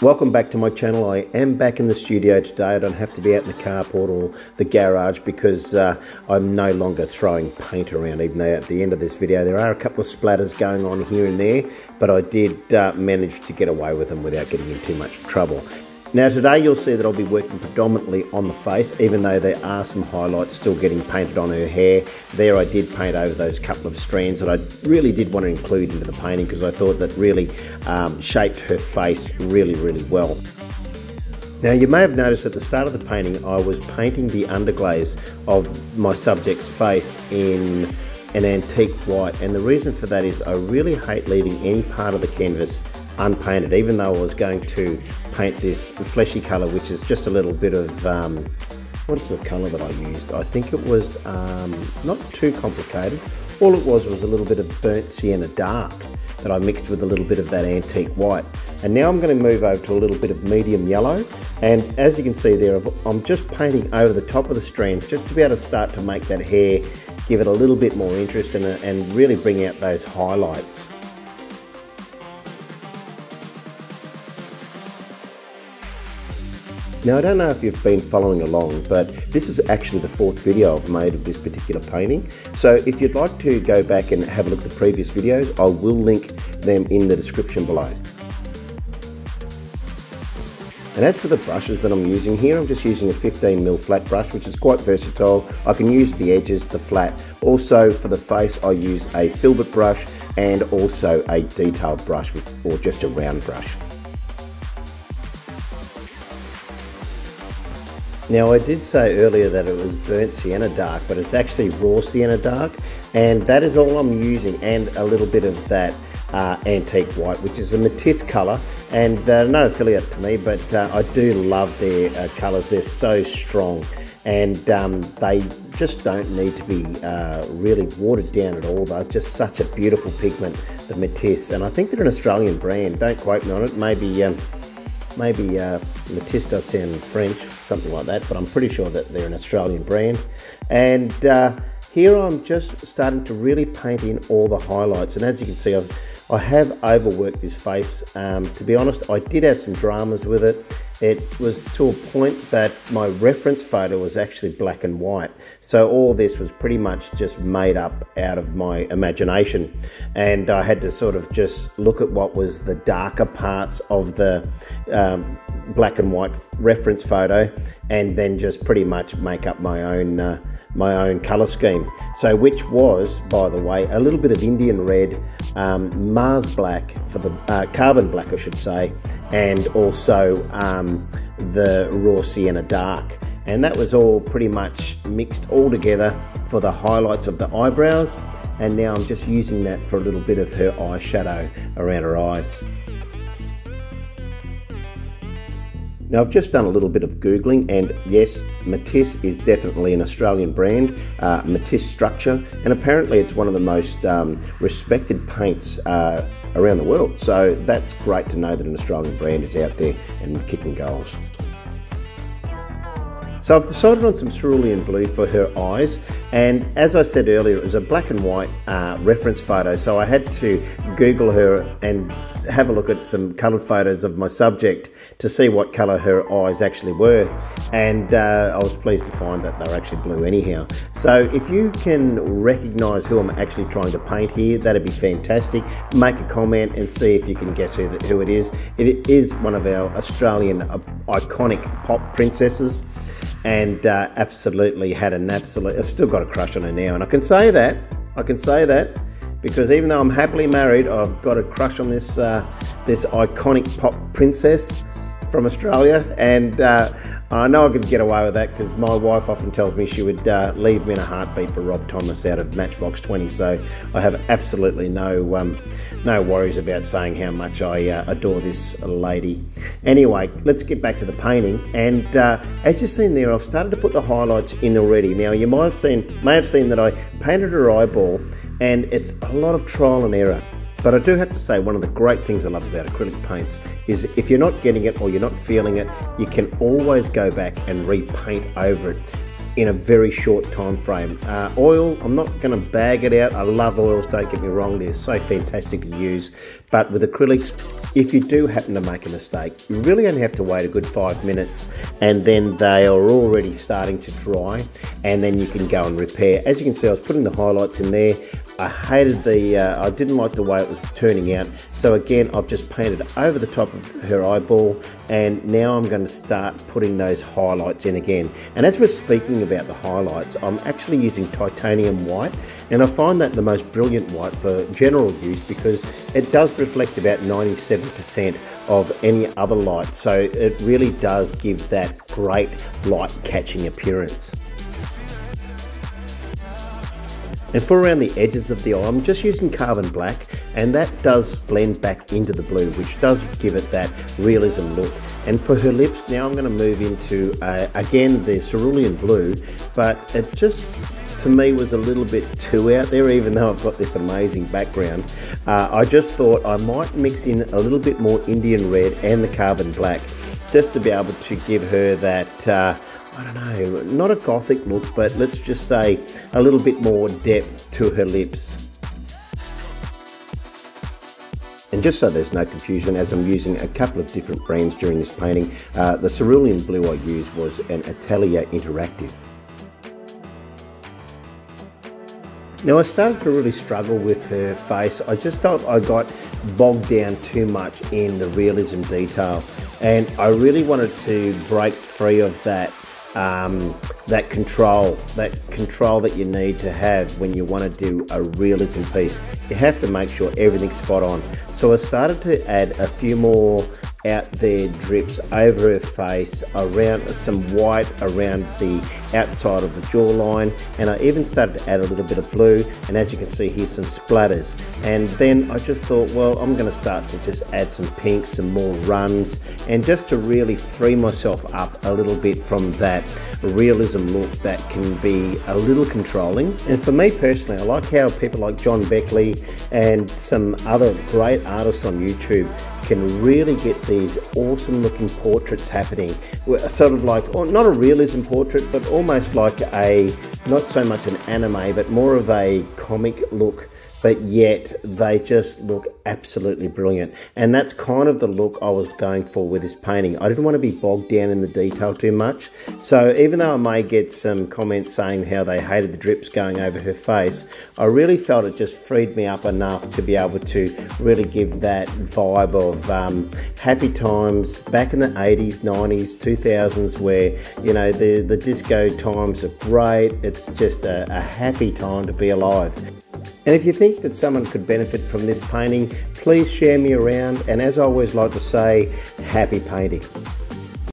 Welcome back to my channel. I am back in the studio today. I don't have to be out in the carport or the garage because I'm no longer throwing paint around, even though at the end of this video there are a couple of splatters going on here and there, but I did manage to get away with them without getting in too much trouble. Now today you'll see that I'll be working predominantly on the face, even though there are some highlights still getting painted on her hair. There I did paint over those couple of strands that I really did want to include into the painting because I thought that really shaped her face really well. Now you may have noticed at the start of the painting I was painting the underglaze of my subject's face in an antique white, and the reason for that is I really hate leaving any part of the canvas unpainted, even though I was going to paint this fleshy colour, which is just a little bit of, what's the colour that I used? I think it was not too complicated. All it was a little bit of burnt sienna dark that I mixed with a little bit of that antique white. And now I'm going to move over to a little bit of medium yellow. And as you can see there, I'm just painting over the top of the strands just to be able to start to make that hair give it a little bit more interest and really bring out those highlights. Now I don't know if you've been following along, but this is actually the fourth video I've made of this particular painting. So if you'd like to go back and have a look at the previous videos, I will link them in the description below. And as for the brushes that I'm using here, I'm just using a 15mm flat brush, which is quite versatile. I can use the edges, the flat. Also for the face, I use a filbert brush and also a detailed brush, or just a round brush. Now I did say earlier that it was burnt sienna dark, but it's actually raw sienna dark, and that is all I'm using, and a little bit of that antique white, which is a Matisse colour, and they're no affiliate to me, but I do love their colours. They're so strong, and they just don't need to be really watered down at all. They're just such a beautiful pigment, the Matisse, and I think they're an Australian brand. Don't quote me on it, maybe Maybe Matisse does sound French, something like that, but I'm pretty sure that they're an Australian brand. And here I'm just starting to really paint in all the highlights. And as you can see, I have overworked this face. To be honest, I did have some dramas with it. It was to a point that my reference photo was actually black and white. So all this was pretty much just made up out of my imagination. And I had to sort of just look at what was the darker parts of the black and white reference photo, and then just pretty much make up my own colour scheme. So which was, by the way, a little bit of Indian red, Mars black for the carbon black, I should say, and also the raw sienna dark, and that was all pretty much mixed all together for the highlights of the eyebrows. And now I'm just using that for a little bit of her eyeshadow around her eyes. Now I've just done a little bit of Googling, and yes, Matisse is definitely an Australian brand, Matisse Structure, and apparently it's one of the most respected paints around the world. So that's great to know that an Australian brand is out there and kicking goals. So I've decided on some cerulean blue for her eyes, and as I said earlier, it was a black and white reference photo, so I had to Google her and have a look at some coloured photos of my subject to see what colour her eyes actually were, and I was pleased to find that they're actually blue anyhow. So if you can recognise who I'm actually trying to paint here, that'd be fantastic. Make a comment and see if you can guess who it is. It is one of our Australian iconic pop princesses, and absolutely had an absolute, I've still got a crush on her now, and I can say that because even though I'm happily married, I've got a crush on this this iconic pop princess from Australia, and I know I could get away with that because my wife often tells me she would leave me in a heartbeat for Rob Thomas out of Matchbox 20, so I have absolutely no worries about saying how much I adore this lady. Anyway, let's get back to the painting, and as you've seen there, I've started to put the highlights in already. Now you may have seen that I painted her eyeball, and it's a lot of trial and error. But I do have to say, one of the great things I love about acrylic paints is if you're not getting it or you're not feeling it, you can always go back and repaint over it. in a very short time frame. Oil, I'm not going to bag it out. I love oils, don't get me wrong, they're so fantastic to use. But with acrylics, if you do happen to make a mistake, you really only have to wait a good 5 minutes, and then they are already starting to dry, and then you can go and repair. As you can see, I was putting the highlights in there. I hated the, I didn't like the way it was turning out. So again, I've just painted over the top of her eyeball, and now I'm going to start putting those highlights in again. And as we're speaking about the highlights, I'm actually using titanium white, and I find that the most brilliant white for general use because it does reflect about 97% of any other light. So it really does give that great light catching appearance. And for around the edges of the eye, I'm just using carbon black, and that does blend back into the blue, which does give it that realism look. And for her lips, now I'm going to move into, again, the cerulean blue, but it just, to me, was a little bit too out there, even though I've got this amazing background. I just thought I might mix in a little bit more Indian red and the carbon black, just to be able to give her that, I don't know, not a gothic look, but let's just say a little bit more depth to her lips. And just so there's no confusion, as I'm using a couple of different brands during this painting, the cerulean blue I used was an Atelier Interactive. Now I started to really struggle with her face. I just felt I got bogged down too much in the realism detail, and I really wanted to break free of that. That control that you need to have when you want to do a realism piece. You have to make sure everything's spot on. So I started to add a few more out there drips over her face, around some white around the outside of the jawline, and I even started to add a little bit of blue, and as you can see, here's some splatters. And then I just thought, well, I'm going to start to just add some pinks, some more runs, and just to really free myself up a little bit from that realism look that can be a little controlling. And for me personally, I like how people like John Beckley and some other great artists on YouTube can really get these awesome looking portraits happening. Sort of like, or not a realism portrait, but almost like a, not so much an anime, but more of a comic look, but yet they just look absolutely brilliant. And that's kind of the look I was going for with this painting. I didn't want to be bogged down in the detail too much. So even though I may get some comments saying how they hated the drips going over her face, I really felt it just freed me up enough to be able to really give that vibe of happy times back in the 80s, 90s, 2000s, where, you know, the disco times are great. It's just a happy time to be alive. And if you think that someone could benefit from this painting, please share me around, and as I always like to say, happy painting.